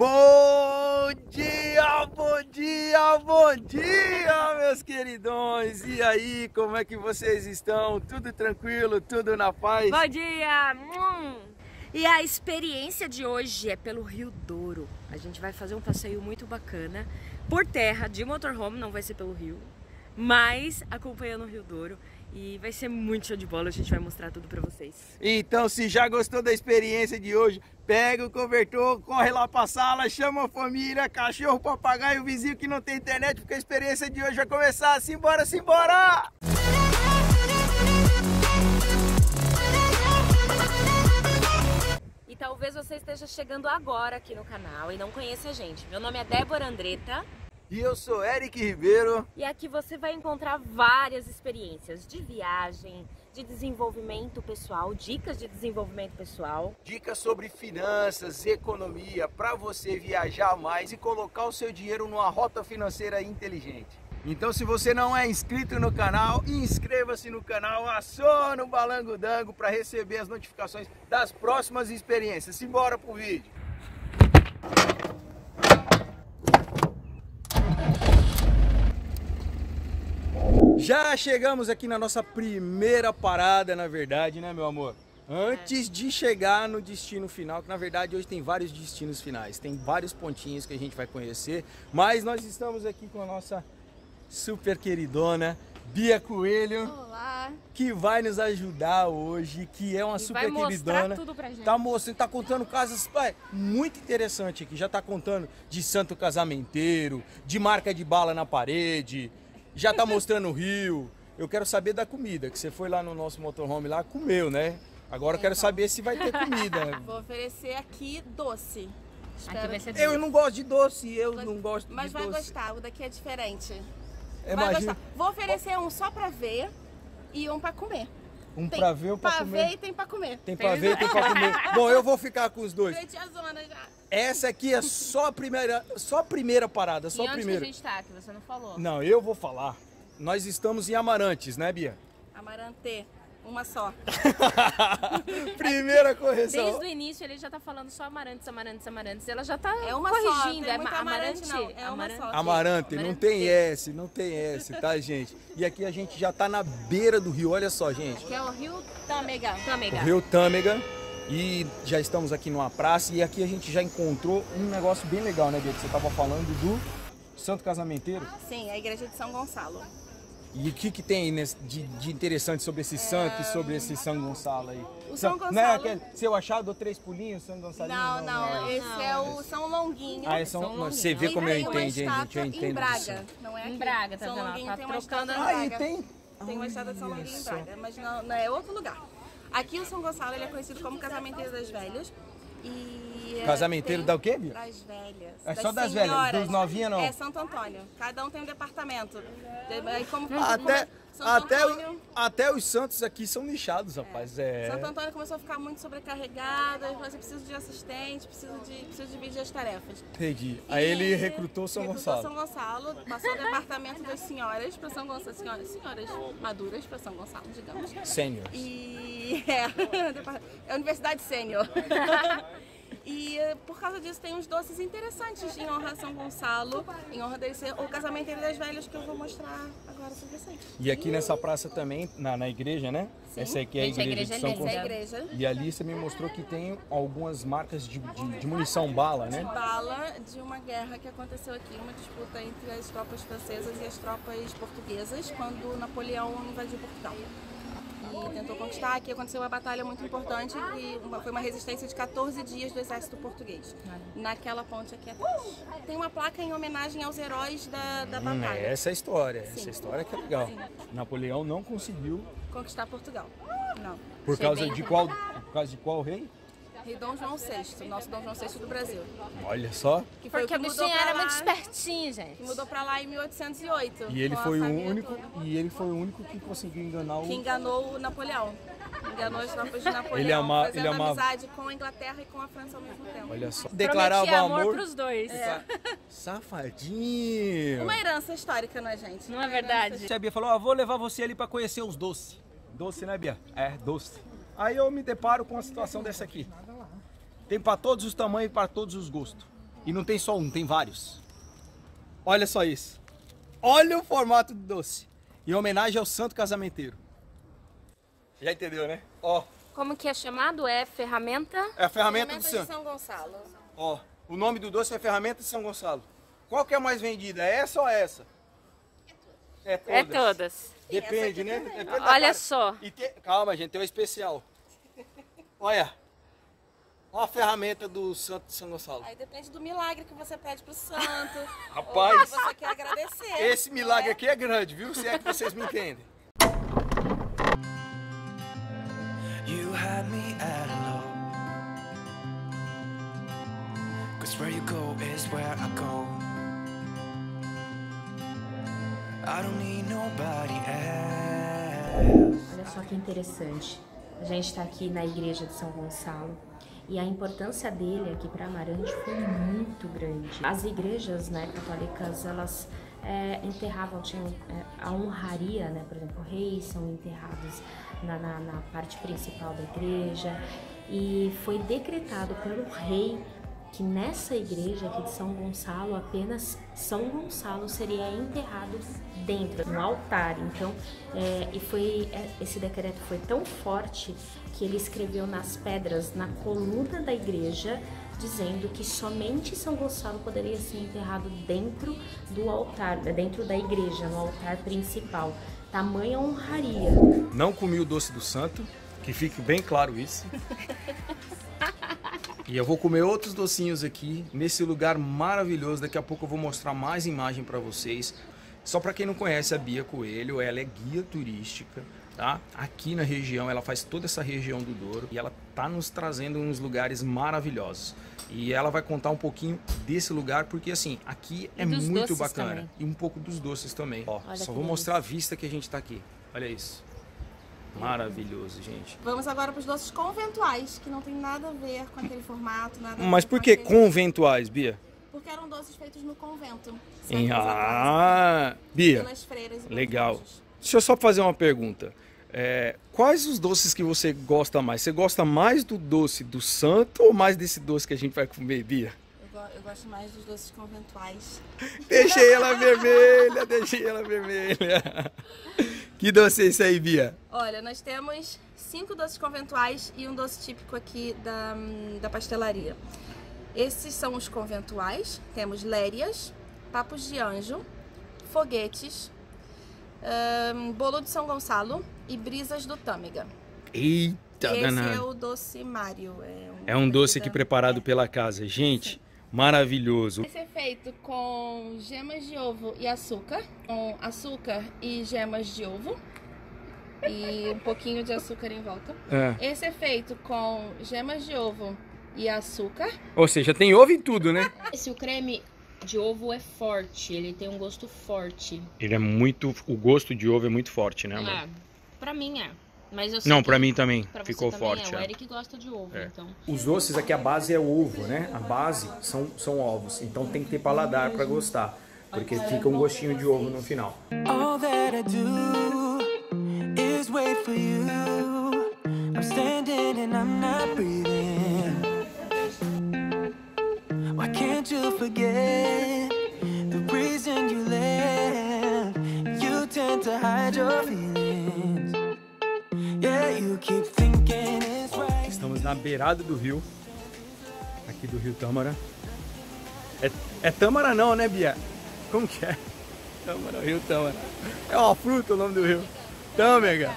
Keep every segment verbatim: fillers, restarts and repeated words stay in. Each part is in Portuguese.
Bom dia, bom dia, bom dia, meus queridões! E aí, como é que vocês estão? Tudo tranquilo? Tudo na paz? Bom dia! E a experiência de hoje é pelo Rio Douro. A gente vai fazer um passeio muito bacana, por terra, de motorhome, não vai ser pelo rio, mas acompanhando o Rio Douro. E vai ser muito show de bola, a gente vai mostrar tudo pra vocês. Então, se já gostou da experiência de hoje, pega o cobertor, corre lá pra sala, chama a família, cachorro, papagaio, vizinho que não tem internet, porque a experiência de hoje vai começar. Simbora, simbora! E talvez você esteja chegando agora aqui no canal e não conheça a gente. Meu nome é Débora Andretta. E eu sou Eric Ribeiro. E aqui você vai encontrar várias experiências de viagem, de desenvolvimento pessoal, dicas de desenvolvimento pessoal. Dicas sobre finanças, economia, para você viajar mais e colocar o seu dinheiro numa rota financeira inteligente. Então, se você não é inscrito no canal, inscreva-se no canal, aciona o balangodango para receber as notificações das próximas experiências. Simbora pro vídeo! Já chegamos aqui na nossa primeira parada, na verdade, né, meu amor? Antes de chegar no destino final, que na verdade hoje tem vários destinos finais, tem vários pontinhos que a gente vai conhecer, mas nós estamos aqui com a nossa super queridona, Bia Coelho. Olá! Que vai nos ajudar hoje, que é uma e super vai queridona. Mostrar tudo pra gente. Tá mostrando, tá contando casas é, muito interessante aqui, já tá contando de santo casamenteiro, de marca de bala na parede... Já tá mostrando o rio. Eu quero saber da comida, que você foi lá no nosso motorhome lá, comeu, né? Agora eu quero saber se vai ter comida. Vou oferecer aqui doce. Aqui vai ser doce. Eu não gosto de doce, eu gosto... não gosto de Mas doce. Mas vai gostar, o daqui é diferente. Vai Imagina... gostar. Vou oferecer um só pra ver e um pra comer. Um tem pra ver ou pra, pra comer? Ver e tem pra comer. Tem pra ver e tem pra comer. Bom, eu vou ficar com os dois. A zona já. Essa aqui é só a primeira, só a primeira parada, só e a primeira. E onde que a gente tá, que você não falou? Não, eu vou falar. Nós estamos em Amarantes, né, Bia? Amarante, uma só. Primeira correção. Desde o início ele já tá falando só Amarantes, Amarantes, Amarantes. Ela já tá é uma corrigindo. Só. É uma Amarante, não. É uma só. Amarante, não tem S, não tem S, tá, gente? E aqui a gente já tá na beira do rio, olha só, gente. Que é o Rio Tâmega. Tâmega. O Rio Tâmega. E já estamos aqui numa praça e aqui a gente já encontrou um negócio bem legal, né, Bia? Você estava falando do Santo Casamenteiro? Sim, a igreja de São Gonçalo. E o que, que tem nesse, de, de interessante sobre esse é... santo e sobre esse São Gonçalo aí? O São Gonçalo... Não é aquele seu achado, ou três pulinhos, São Gonçalinho? Não, não, não, não. Esse não. É o São Longuinho. Ah, é São, São Longuinho. Você vê como eu entendo, hein, gente? Eu entendo. Em Braga, não é aqui. Em Braga, tá São Longuinho tá tem uma trocando... estátua em Braga. Ah, tem? Tem uma estátua de São Longuinho em Braga, mas não, não é outro lugar. Aqui o São Gonçalo ele é conhecido como Casamenteiro das Velhas. E casamenteiro tem... da o quê, Bia? Das velhas. É das só das senhoras. Velhas, dos novinhas não? É Santo Antônio. Cada um tem um departamento. E como, até, como até, Antônio... o, até os santos aqui são nichados, rapaz. É. É. Santo Antônio começou a ficar muito sobrecarregado, ele falou assim, preciso de assistente, preciso de, preciso de dividir as tarefas. Entendi. E aí ele recrutou São recrutou Gonçalo. São Gonçalo, passou o departamento das senhoras para São Gonçalo. Senhoras, senhoras maduras para São Gonçalo, digamos. Sêniors. E... É, é Universidade Sênior. E por causa disso tem uns doces interessantes em honra a São Gonçalo, em honra dele ser o Casamenteiro das Velhas, que eu vou mostrar agora para vocês. E aqui nessa praça também, na, na igreja, né? Sim. Essa aqui é a igreja, Gente, a igreja de São Gonçalo. É igreja. E ali você me mostrou que tem algumas marcas de, de, de munição bala, né? De bala de uma guerra que aconteceu aqui, uma disputa entre as tropas francesas e as tropas portuguesas, quando Napoleão invadiu Portugal. E tentou conquistar, aqui aconteceu uma batalha muito importante e uma, foi uma resistência de quatorze dias do exército português, naquela ponte aqui atrás. Tem uma placa em homenagem aos heróis da, da batalha. Hum, essa é a história, Sim. essa história que é legal. Sim. Napoleão não conseguiu... conquistar Portugal, não. Por causa de qual, por causa de qual rei? Rei Dom João sexto, nosso Dom João sexto do Brasil. Olha só. Que foi Porque o bichinho era muito espertinho, gente. Que mudou pra lá em mil oitocentos e oito. E ele, foi o, único, e ele foi o único que conseguiu enganar o... Que enganou o Napoleão. Enganou as tropas de Napoleão, ele ama, fazendo ele ama... amizade com a Inglaterra e com a França ao mesmo tempo. Olha só. Declarava Prometia amor, amor pros dois. É. Safadinho. Uma herança histórica, né, gente? Não é verdade? A Bia falou, ah, vou levar você ali pra conhecer os doces. Doce, né, Bia? É, doce. Aí eu me deparo com uma situação dessa aqui. Tem para todos os tamanhos e para todos os gostos. E não tem só um, tem vários. Olha só isso. Olha o formato do doce. Em homenagem ao santo casamenteiro. Já entendeu, né? Ó. Como que é chamado? É ferramenta? É a ferramenta, ferramenta do santo. De São Gonçalo. Ó, o nome do doce é ferramenta de São Gonçalo. Qual que é a mais vendida? É essa ou essa? É todas. É todas. Depende, né? Depende. Olha só. E te... Calma, gente, tem um especial. Olha. Olha a ferramenta do santo de São Gonçalo. Aí depende do milagre que você pede pro santo. Rapaz. Ou que você quer agradecer. Esse milagre é? Aqui é grande, viu? Se é que vocês me entendem. You had me at hello. Cause where you go is where I go. I don't need nobody else. Olha só que interessante. A gente está aqui na igreja de São Gonçalo e a importância dele aqui para Amarante foi muito grande. As igrejas, né, católicas, elas é, enterravam, tinham é, a honraria, né, por exemplo, reis são enterrados na, na, na parte principal da igreja e foi decretado pelo rei que nessa igreja aqui de São Gonçalo, apenas São Gonçalo seria enterrado dentro, no altar. Então, é, e foi, é, esse decreto foi tão forte que ele escreveu nas pedras, na coluna da igreja, dizendo que somente São Gonçalo poderia ser enterrado dentro do altar, dentro da igreja, no altar principal. Tamanha honraria. Não comi o doce do santo, que fique bem claro isso. E eu vou comer outros docinhos aqui, nesse lugar maravilhoso. Daqui a pouco eu vou mostrar mais imagem para vocês. Só para quem não conhece a Bia Coelho, ela é guia turística, tá? Aqui na região, ela faz toda essa região do Douro. E ela tá nos trazendo uns lugares maravilhosos. E ela vai contar um pouquinho desse lugar, porque assim, aqui é muito bacana. Também. E um pouco dos doces também. Ó, olha, só vou mostrar a vista que a gente tá aqui. Olha isso. Maravilhoso, gente. Vamos agora para os doces conventuais, que não tem nada a ver com aquele formato. Nada. Mas por que conventuais, Bia? Porque eram doces feitos no convento. Em... Ah, Bia, pelas freiras e legal. Pelos... Deixa eu só fazer uma pergunta. É, quais os doces que você gosta mais? Você gosta mais do doce do santo ou mais desse doce que a gente vai comer, Bia? Eu gosto mais dos doces conventuais. Deixei ela vermelha, deixei ela vermelha. Que doce é isso aí, Bia? Olha, nós temos cinco doces conventuais e um doce típico aqui da, da pastelaria. Esses são os conventuais. Temos lérias, papos de anjo, foguetes, um, bolo de São Gonçalo e brisas do Tâmega. Eita, esse danado. É o doce Mário. É um, é um doce aqui da... preparado é. pela casa. Gente, sim. Maravilhoso. Esse é feito com gemas de ovo e açúcar. Com açúcar e gemas de ovo. E um pouquinho de açúcar em volta. É. Esse é feito com gemas de ovo e açúcar. Ou seja, tem ovo em tudo, né? Esse o creme de ovo é forte. Ele tem um gosto forte. Ele é muito... O gosto de ovo é muito forte, né, amor? É. Pra mim é. Mas eu não, pra mim também ficou também forte. É. O Eric gosta de ovo, é. Então. Os doces aqui, a base é ovo, né? A base são, são ovos. Então tem que ter paladar pra gostar. Porque fica um gostinho de ovo no final. All that I do is wait for you. I'm standing and I'm not breathing. Why can't you forget the reason you live? You tend to hide your feelings. Estamos na beirada do rio, aqui do Rio Tâmega. É, é Tâmega não, né, Bia? Como que é? Tâmega, Rio Tâmega. É uma fruta o nome do rio. Tâmega.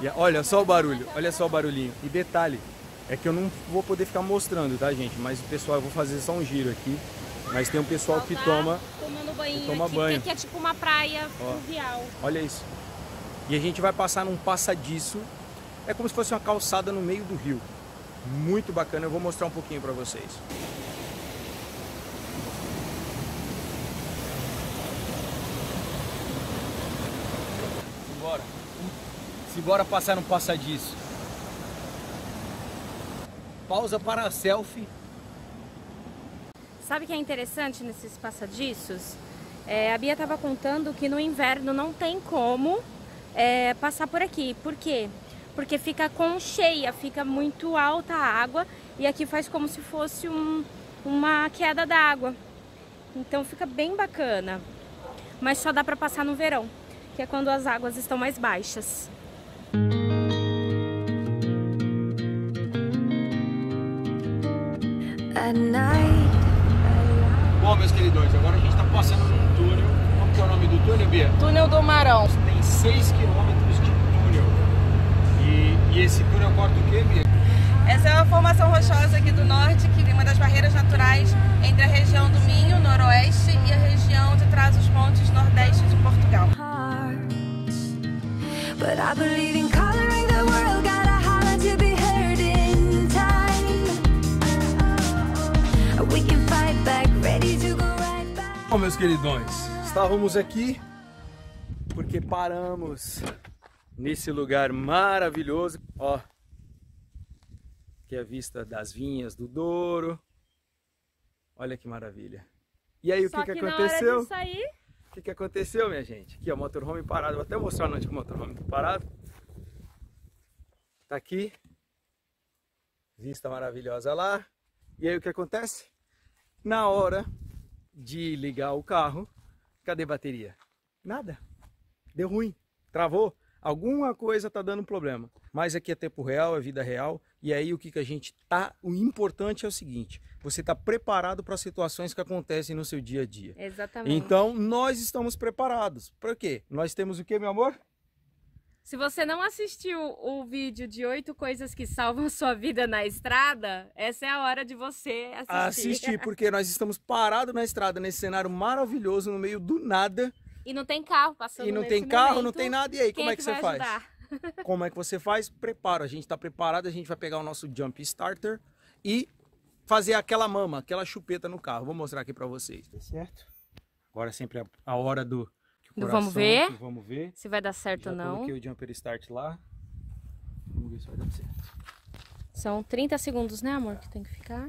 E olha só o barulho, olha só o barulhinho. E detalhe, é que eu não vou poder ficar mostrando, tá, gente? Mas o pessoal, eu vou fazer só um giro aqui. Mas tem um pessoal que toma, que toma banho. Aqui é tipo uma praia fluvial. Olha isso. E a gente vai passar num passadiço, é como se fosse uma calçada no meio do rio. Muito bacana, eu vou mostrar um pouquinho para vocês. Simbora. Simbora passar num passadiço. Pausa para a selfie. Sabe o que é interessante nesses passadiços? É, a Bia estava contando que no inverno não tem como... É, passar por aqui. Por quê? Porque fica com cheia, fica muito alta a água e aqui faz como se fosse um, uma a queda d'água. Então fica bem bacana, mas só dá para passar no verão, que é quando as águas estão mais baixas. Bom, meus queridos, agora a gente está passando num túnel. Como que é o nome do túnel, Bia? Túnel do Marão. Tem seis quilômetros de túnel. E, e esse túnel corta o quê, Bia? Essa é uma formação rochosa aqui do norte, que é uma das barreiras naturais entre a região do Minho, noroeste, e a região de Trás-os-Montes, nordeste de Portugal. Bom, meus queridões, estávamos aqui porque paramos nesse lugar maravilhoso, ó, que é a vista das vinhas do Douro. Olha que maravilha. E aí, Só o que, que, que aconteceu? Só que na hora de sair... O que, que aconteceu, minha gente? Aqui, ó, o motorhome parado. Vou até mostrar onde o motorhome tá parado. Tá aqui. Vista maravilhosa lá. E aí, o que acontece? Na hora de ligar o carro, cadê a bateria? Nada. Deu ruim. Travou. Alguma coisa tá dando problema. Mas aqui é tempo real, é vida real. E aí o que que a gente tá, o importante é o seguinte, você tá preparado para situações que acontecem no seu dia a dia. Exatamente. Então, nós estamos preparados. Para quê? Nós temos o quê, meu amor? Se você não assistiu o vídeo de oito coisas que salvam sua vida na estrada, essa é a hora de você assistir. Assistir, porque nós estamos parados na estrada, nesse cenário maravilhoso, no meio do nada. E não tem carro passando. E não tem carro, momento, não tem nada. E aí, como é que, é que você faz? Ajudar? Como é que você faz? Preparo, a gente está preparado, a gente vai pegar o nosso Jump Starter e fazer aquela mama, aquela chupeta no carro. Vou mostrar aqui para vocês, tá certo? Agora é sempre a, a hora do, que o do coração, vamos ver. Do vamos ver se vai dar certo ou não. Coloquei o Jumper Start lá. Vamos ver se vai dar certo. São trinta segundos, né, amor, que tem que ficar.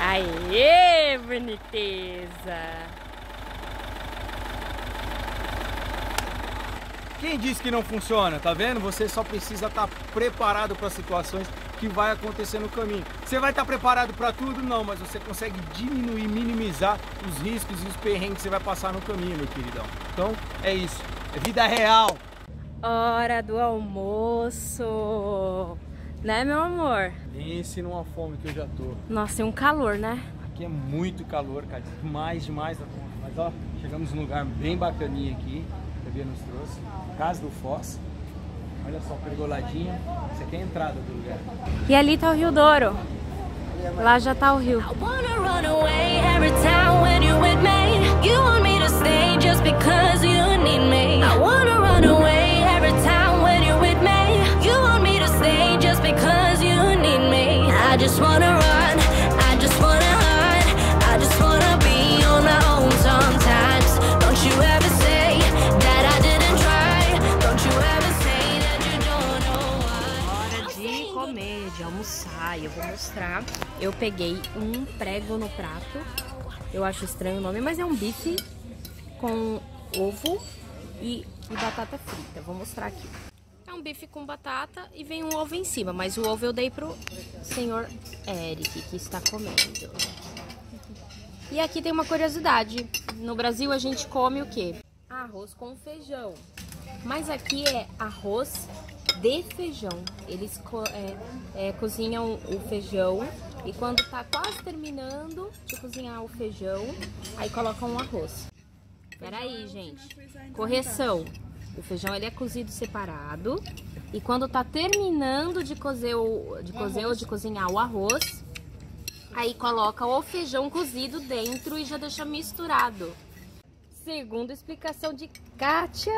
Aê, boniteza! Quem disse que não funciona, tá vendo? Você só precisa estar preparado para situações que vai acontecer no caminho. Você vai estar preparado para tudo? Não, mas você consegue diminuir, minimizar os riscos e os perrengues que você vai passar no caminho, meu queridão. Então, é isso. É vida real. Hora do almoço. Né, meu amor? Pense numa fome que eu já tô. Nossa, é um calor, né? Aqui é muito calor, cara. Demais, demais. Mas, ó, chegamos num lugar bem bacaninha aqui. A Bia nos trouxe, Casa do Foz. Olha só, pergoladinha. Isso aqui é a entrada do lugar. E ali tá o Rio Douro. Lá já tá o rio. Eu vou mostrar. Eu peguei um prego no prato. Eu acho estranho o nome, mas é um bife com ovo e, e batata frita. Vou mostrar aqui. É um bife com batata e vem um ovo em cima, mas o ovo eu dei pro senhor Eric, que está comendo. E aqui tem uma curiosidade. No Brasil a gente come o quê? Arroz com feijão. Mas aqui é arroz de feijão. Eles co é, é, cozinham o feijão e quando tá quase terminando de cozinhar o feijão, aí colocam o arroz. Peraí, gente. Correção. O feijão ele é cozido separado e quando tá terminando de cozer ou de, cozer, de cozinhar o arroz, aí coloca o feijão cozido dentro e já deixa misturado. Segundo a explicação de Kátia,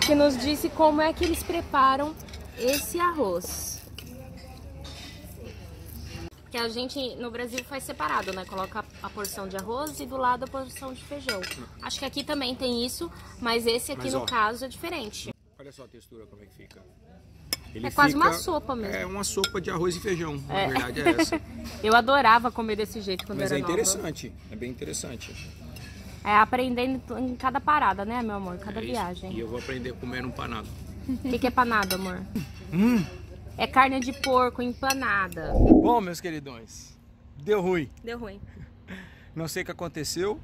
que nos disse como é que eles preparam esse arroz. Que a gente no Brasil faz separado, né? Coloca a porção de arroz e do lado a porção de feijão. Acho que aqui também tem isso, mas esse aqui mas, no ó, caso é diferente. Olha só a textura como é que fica. Ele é quase fica, uma sopa mesmo. É uma sopa de arroz e feijão, é. Na verdade é essa. Eu adorava comer desse jeito quando mas era é interessante, nova. É bem interessante. É aprendendo em cada parada, né, meu amor? Cada é viagem. E eu vou aprender a comer um panado. O que, que é panado, amor? Hum. É carne de porco empanada. Bom, meus queridões, deu ruim. Deu ruim. Não sei o que aconteceu.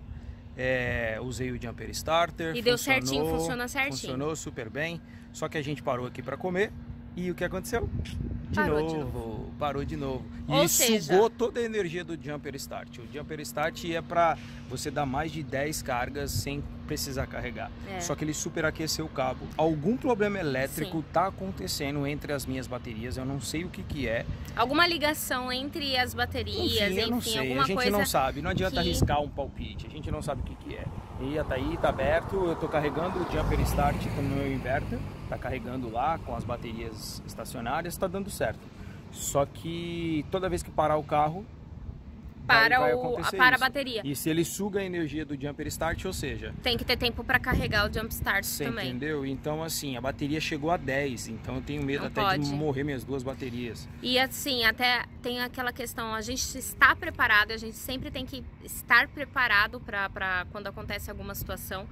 É, usei o jumper starter. E deu certinho, funciona certinho. Funcionou super bem. Só que a gente parou aqui para comer. E o que aconteceu? De, parou novo, de novo. Parou de novo. Ou e seja... sugou toda a energia do jumper start. O jumper start é para você dar mais de dez cargas sem precisar carregar. É. Só que ele superaqueceu o cabo. Algum problema elétrico está acontecendo entre as minhas baterias. Eu não sei o que que é. Alguma ligação entre as baterias, enfim, enfim alguma coisa. A gente coisa não sabe. Não adianta que... arriscar um palpite. A gente não sabe o que que é. E tá aí, tá aberto. Eu tô carregando o jumper start com o meu inverter. Tá carregando lá com as baterias estacionárias. Tá dando certo. Só que toda vez que parar o carro... Para, vai, vai o, a, para a bateria. E se ele suga a energia do jumper start, ou seja... Tem que ter tempo para carregar o jump start você também. Entendeu? Então, assim, a bateria chegou a dez. Então, eu tenho medo não até pode. de morrer minhas duas baterias. E, assim, até tem aquela questão. A gente está preparado. A gente sempre tem que estar preparado para quando acontece alguma situação.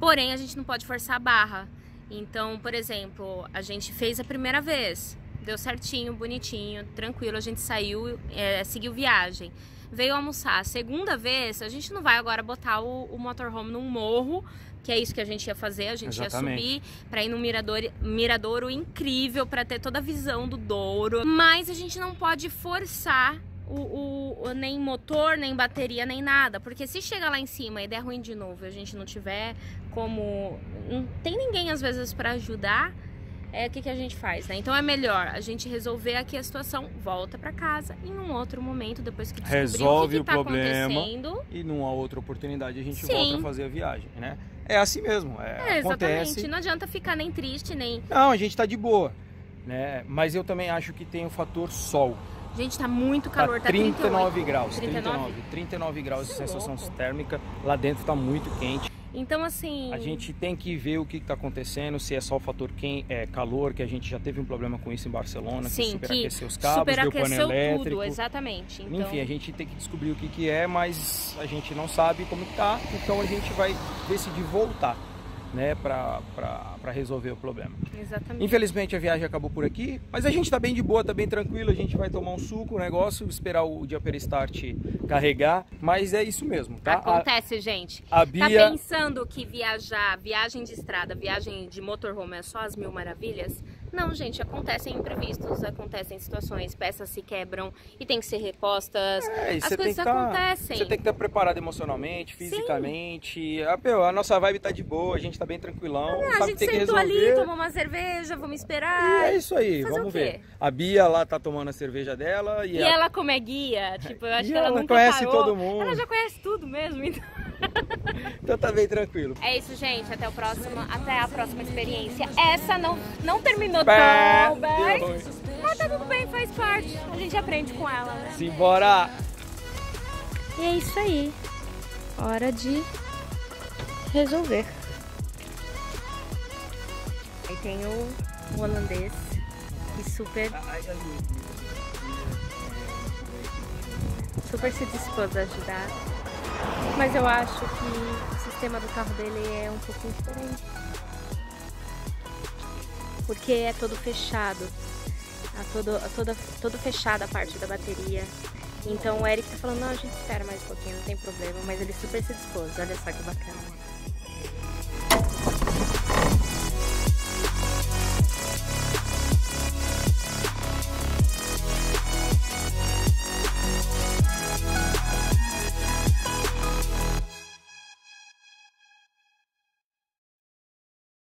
Porém, a gente não pode forçar a barra. Então, por exemplo, a gente fez a primeira vez. Deu certinho, bonitinho, tranquilo. A gente saiu, é, seguiu viagem. Veio almoçar. A segunda vez, a gente não vai agora botar o, o motorhome num morro, que é isso que a gente ia fazer. A gente Exatamente. ia subir para ir num miradouro, miradouro incrível, para ter toda a visão do Douro. Mas a gente não pode forçar o, o, nem motor, nem bateria, nem nada. Porque se chegar lá em cima e der ruim de novo e a gente não tiver como... Não tem ninguém, às vezes, para ajudar... É o que, que a gente faz, né? Então é melhor a gente resolver aqui a situação, volta para casa e num outro momento, depois que descobrir Resolve o que, que tá problema acontecendo... E numa outra oportunidade a gente Sim. volta a fazer a viagem, né? É assim mesmo, é, é, acontece... Exatamente, não adianta ficar nem triste, nem... Não, a gente tá de boa, né? Mas eu também acho que tem o fator sol. Gente, tá muito calor, tá trinta e nove graus, trinta e nove, trinta e nove graus de sensação térmica, lá dentro tá muito quente. Então, assim... A gente tem que ver o que está acontecendo, se é só o fator quem é calor, que a gente já teve um problema com isso em Barcelona, Sim, que superaqueceu que os cabos, superaqueceu deu pano elétrico. Tudo, exatamente. Então... Enfim, a gente tem que descobrir o que, que é, mas a gente não sabe como está, então a gente vai decidir voltar, né, para para resolver o problema. Exatamente. Infelizmente a viagem acabou por aqui, mas a gente tá bem de boa, tá bem tranquilo, a gente vai tomar um suco, um negócio, esperar o jumper start carregar, mas é isso mesmo, tá? Acontece, a, gente. A Bia... Tá pensando que viajar, viagem de estrada, viagem de motorhome é só as mil maravilhas? Não, gente, acontecem imprevistos, acontecem situações, peças se quebram e tem que ser repostas, é, as coisas tá, acontecem. Você tem que estar preparado emocionalmente, fisicamente, a, meu, a nossa vibe tá de boa, a gente tá bem tranquilão. Ah, a gente tem sentou que ali, tomou uma cerveja, vamos esperar. E é isso aí, Fazer vamos ver. A Bia lá tá tomando a cerveja dela. E, e ela... ela como é guia, tipo, eu acho e que ela, ela nunca conhece parou. todo mundo. Ela já conhece tudo mesmo, então... Então tá bem tranquilo. É isso, gente, até o próximo, até a próxima experiência. Essa não, não terminou tão bem, mas tá tudo bem, faz parte. A gente aprende com ela, né? Simbora! E é isso aí. Hora de resolver. Aí tem o holandês que super... Super se dispôs a ajudar. Mas eu acho que o sistema do carro dele é um pouquinho diferente. Porque é todo fechado. A todo, a toda, todo fechado a parte da bateria. Então o Eric tá falando, não, a gente espera mais um pouquinho, não tem problema. Mas ele super se dispôs, olha só que bacana.